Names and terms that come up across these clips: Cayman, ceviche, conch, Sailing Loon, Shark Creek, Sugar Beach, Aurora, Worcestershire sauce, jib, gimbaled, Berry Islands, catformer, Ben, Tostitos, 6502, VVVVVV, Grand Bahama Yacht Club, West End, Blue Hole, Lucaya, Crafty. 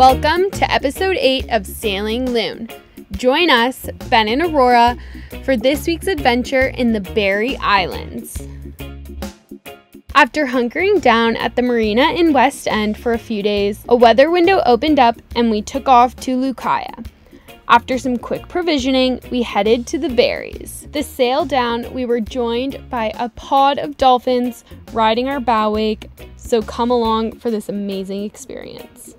Welcome to episode 8 of Sailing Loon. Join us, Ben and Aurora, for this week's adventure in the Berry Islands. After hunkering down at the marina in West End for a few days, a weather window opened up and we took off to Lucaya. After some quick provisioning, we headed to the Berries. The sail down, we were joined by a pod of dolphins riding our bow wake, so come along for this amazing experience.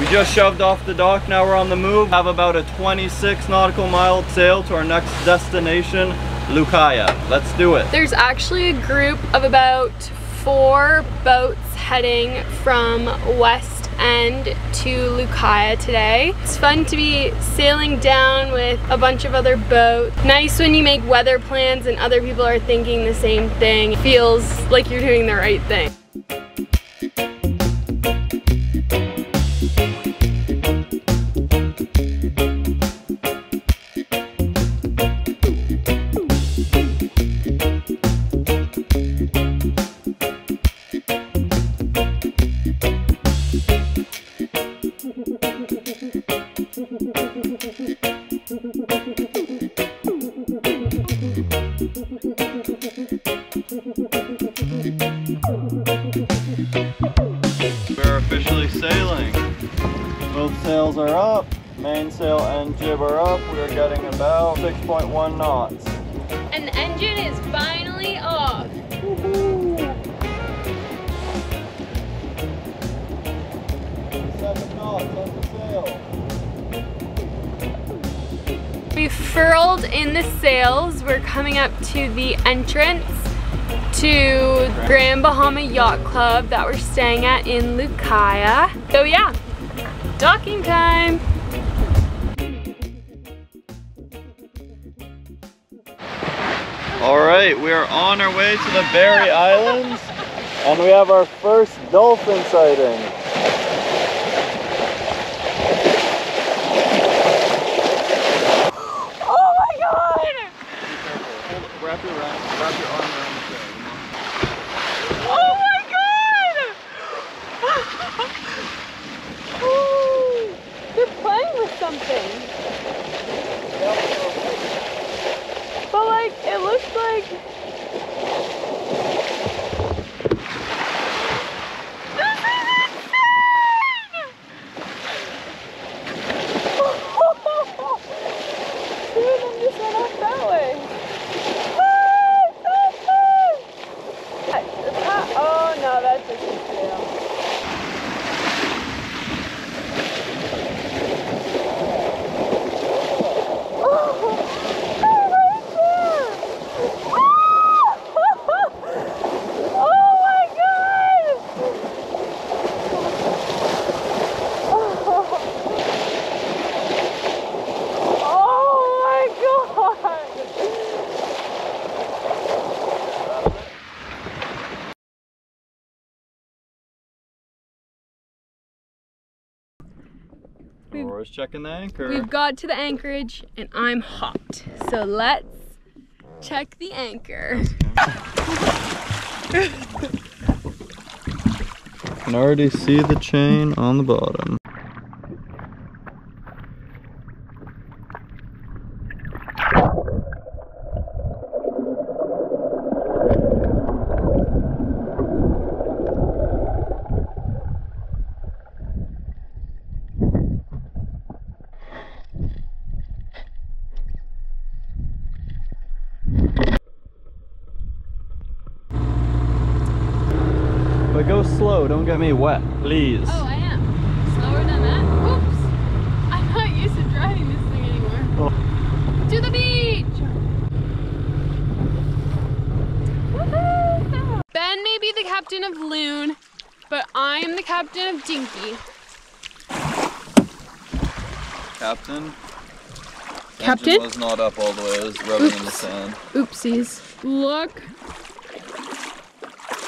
We just shoved off the dock, now we're on the move. We have about a 26 nautical mile sail to our next destination, Lucaya. Let's do it. There's actually a group of about 4 boats heading from West End to Lucaya today. It's fun to be sailing down with a bunch of other boats. Nice when you make weather plans and other people are thinking the same thing. It feels like you're doing the right thing. Sailing. Both sails are up, mainsail and jib are up. We're getting about 6.1 knots. And the engine is finally off. Woohoo! 7 knots on the sail. We furled in the sails. We're coming up to the entrance to Grand Bahama Yacht Club that we're staying at in Lucaya. So yeah, docking time. All right, we are on our way to the Berry Islands and we have our first dolphin sighting. Oh my God! Wrap your arm around. Something. But like, it looks like... This is insane! Dude, I'm just going off that way. Oh, it's so fun! Oh no, that's just a fail. Aurora's checking the anchor. We've got to the anchorage and I'm hopped. So let's check the anchor. You can already see the chain on the bottom. But go slow, don't get me wet, please. Oh, I am. Slower than that? Oops. I'm not used to driving this thing anymore. Oh. To the beach! Woohoo! Ben may be the captain of Loon, but I'm the captain of Dinky. Captain? Captain? Engine was not up all the way, it was rubbing in the sand. Oopsies. Look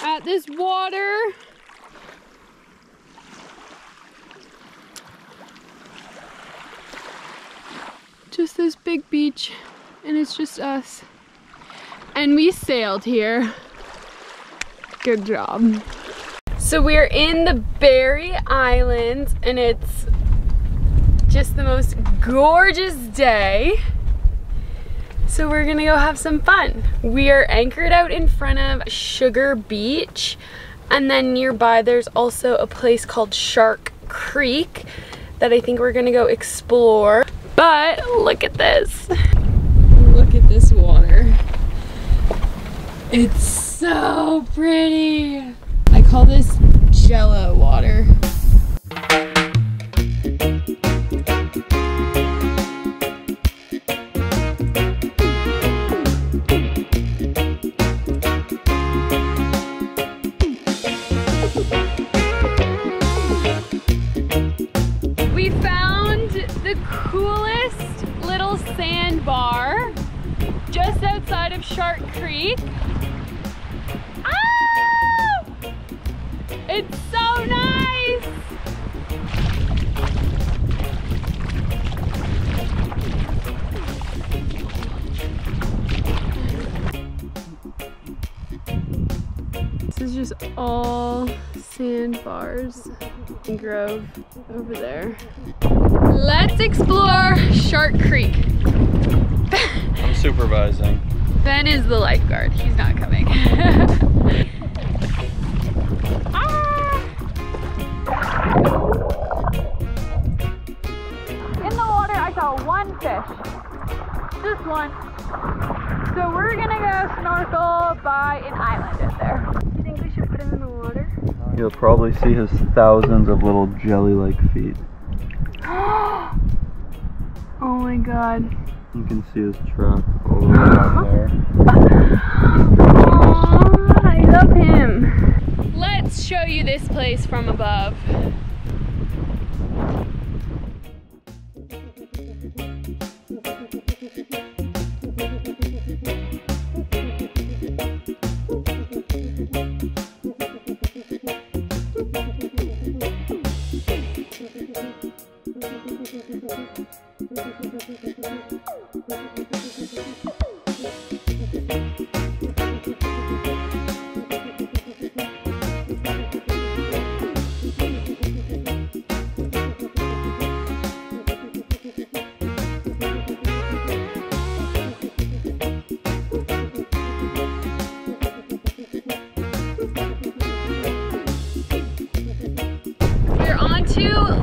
at this water. Just this big beach and it's just us. And we sailed here. Good job. So we're in the Berry Islands and it's Just the most gorgeous day. So we're gonna go have some fun. We are anchored out in front of Sugar Beach, and then nearby there's also a place called Shark Creek that I think we're gonna go explore. But look at this. Look at this water. It's so pretty. I call this Jello water. We found the coolest little sandbar just outside of Shark Creek. It's so nice! This is just all sandbars and grove over there. Let's explore Shark Creek. I'm supervising. Ben is the lifeguard. He's not coming. Fish. Just one. So we're gonna go snorkel by an island in there. Do you think we should put him in the water? You'll probably see his thousands of little jelly-like feet. Oh my god. You can see his track all the way down there. Aww, I love him. Let's show you this place from above.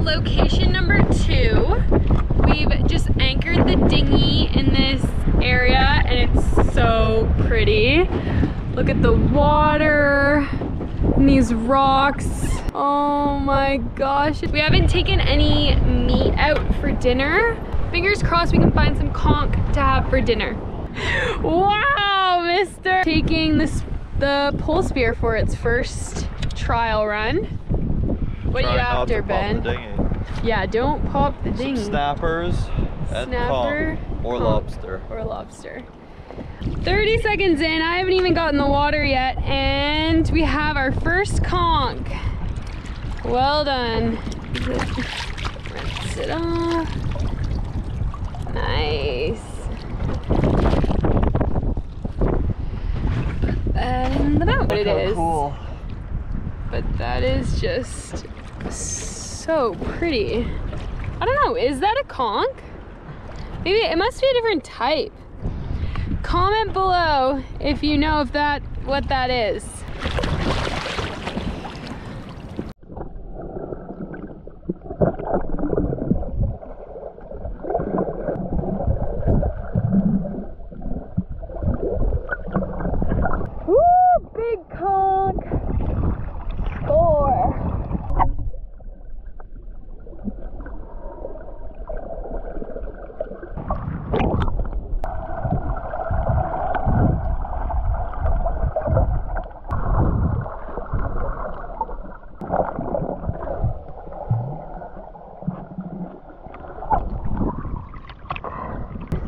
Location number 2. We've just anchored the dinghy in this area and it's so pretty. Look at the water and these rocks. Oh my gosh. We haven't taken any meat out for dinner. Fingers crossed we can find some conch to have for dinner. Wow, mister! Taking the pole spear for its first trial run. What are you after, Ben? Yeah, don't pop the dinghy. Some snappers and conch or lobster. Or lobster. 30 seconds in, I haven't even gotten the water yet, and we have our first conch. Well done. Rinse it off. Nice. Put that in the boat. Look how cool. But that is just so pretty. I don't know, is that a conch? Maybe it must be a different type. Comment below if you know if what that is. Woo, big conch. 4.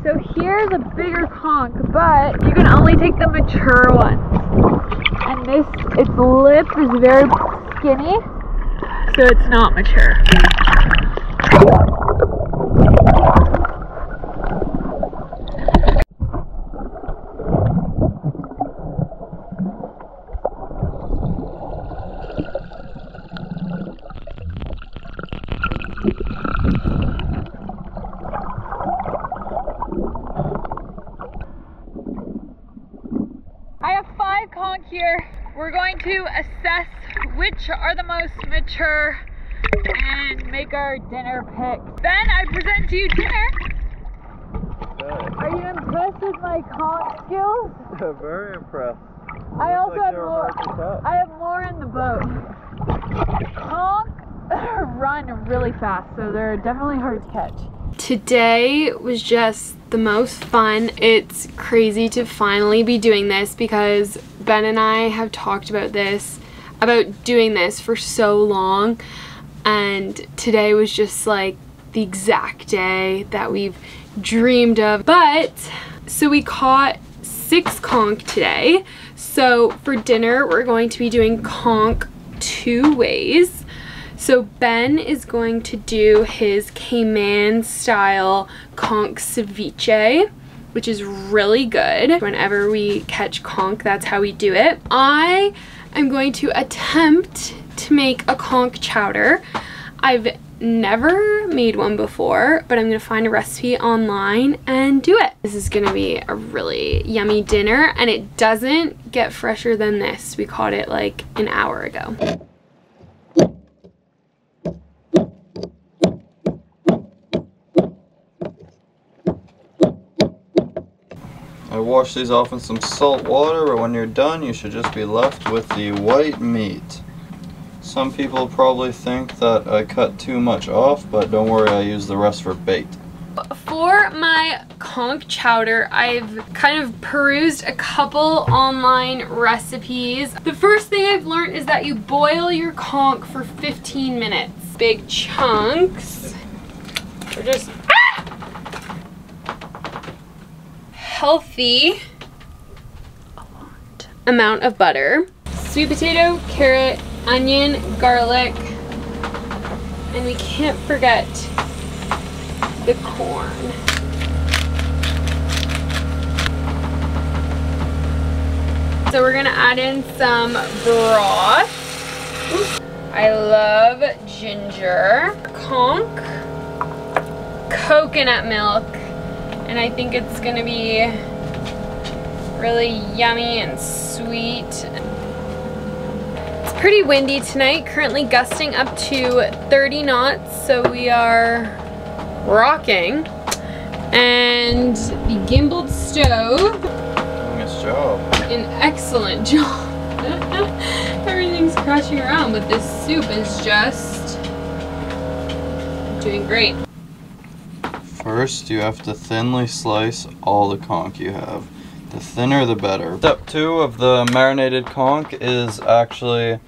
So here's a bigger conch, but you can only take the mature ones. And this, its lip is very skinny, so it's not mature. to assess which are the most mature and make our dinner pick. Ben, I present to you dinner. Are you impressed with my conch skills? Very impressed. I also have more. I have more in the boat. Conch run really fast, so they're definitely hard to catch. Today was just the most fun. It's crazy to finally be doing this because Ben and I have talked about doing this for so long, and today was just like the exact day that we've dreamed of. But so we caught 6 conch today, so for dinner we're going to be doing conch 2 ways. So Ben is going to do his Cayman style conch ceviche, which is really good. Whenever we catch conch, that's how we do it. I am going to attempt to make a conch chowder. I've never made one before, but I'm gonna find a recipe online and do it. This is gonna be a really yummy dinner, and it doesn't get fresher than this. We caught it like an hour ago. I wash these off in some salt water, but when you're done you should just be left with the white meat. Some people probably think that I cut too much off, but don't worry, I use the rest for bait. For my conch chowder, I've kind of perused a couple online recipes. The first thing I've learned is that you boil your conch for 15 minutes. Big chunks. Or just healthy amount of butter, sweet potato, carrot, onion, garlic, and we can't forget the corn. So we're gonna add in some broth. Oops. I love ginger, conch, coconut milk, and I think it's gonna be really yummy and sweet. It's pretty windy tonight, currently gusting up to 30 knots, so we are rocking. And the gimbaled stove. Nice job. An excellent job. Everything's crashing around, but this soup is just doing great. First, you have to thinly slice all the conch you have. The thinner, the better. Step 2 of the marinated conch is actually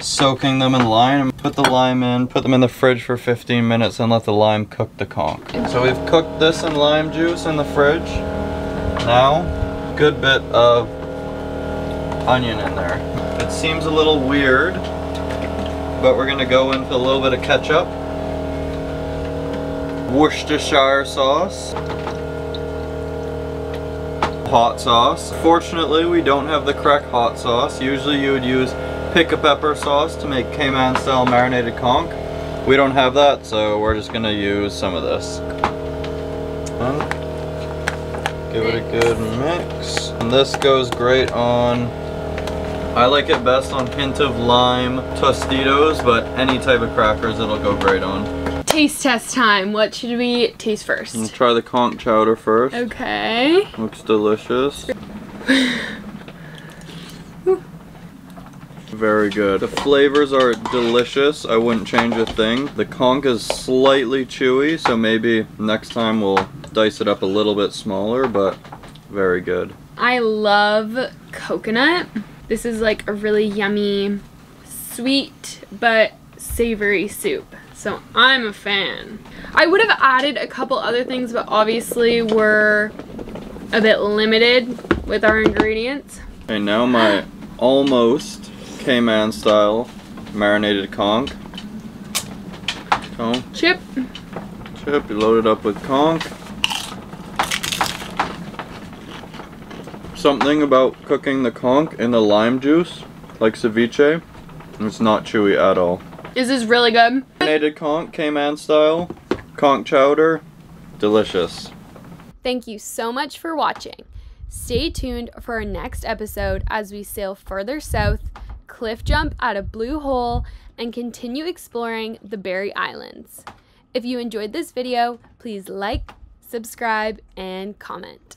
soaking them in lime. Put the lime in, put them in the fridge for 15 minutes, and let the lime cook the conch. So we've cooked this in lime juice in the fridge. Now, a good bit of onion in there. It seems a little weird, but we're gonna go in for a little bit of ketchup. Worcestershire sauce, hot sauce. Fortunately, we don't have the correct hot sauce. Usually you would use pick a pepper sauce to make Cayman style marinated conch. We don't have that, so we're just gonna use some of this. And give it a good mix. And this goes great on, I like it best on hint of lime Tostitos, but any type of crackers it'll go great on. Taste test time. What should we taste first? We'll try the conch chowder first. Okay. Looks delicious. Very good. The flavors are delicious. I wouldn't change a thing. The conch is slightly chewy, so maybe next time we'll dice it up a little bit smaller, but very good. I love coconut. This is like a really yummy, sweet, but savory soup. So I'm a fan. I would have added a couple other things, but obviously we're a bit limited with our ingredients. Okay, now my almost Cayman style marinated conch. Oh. Chip. Chip, you load it up with conch. Something about cooking the conch in the lime juice, like ceviche, it's not chewy at all. This is really good. Marinated conch, Cayman style, conch chowder, delicious. Thank you so much for watching. Stay tuned for our next episode as we sail further south, cliff jump out of Blue Hole, and continue exploring the Berry Islands. If you enjoyed this video, please like, subscribe, and comment.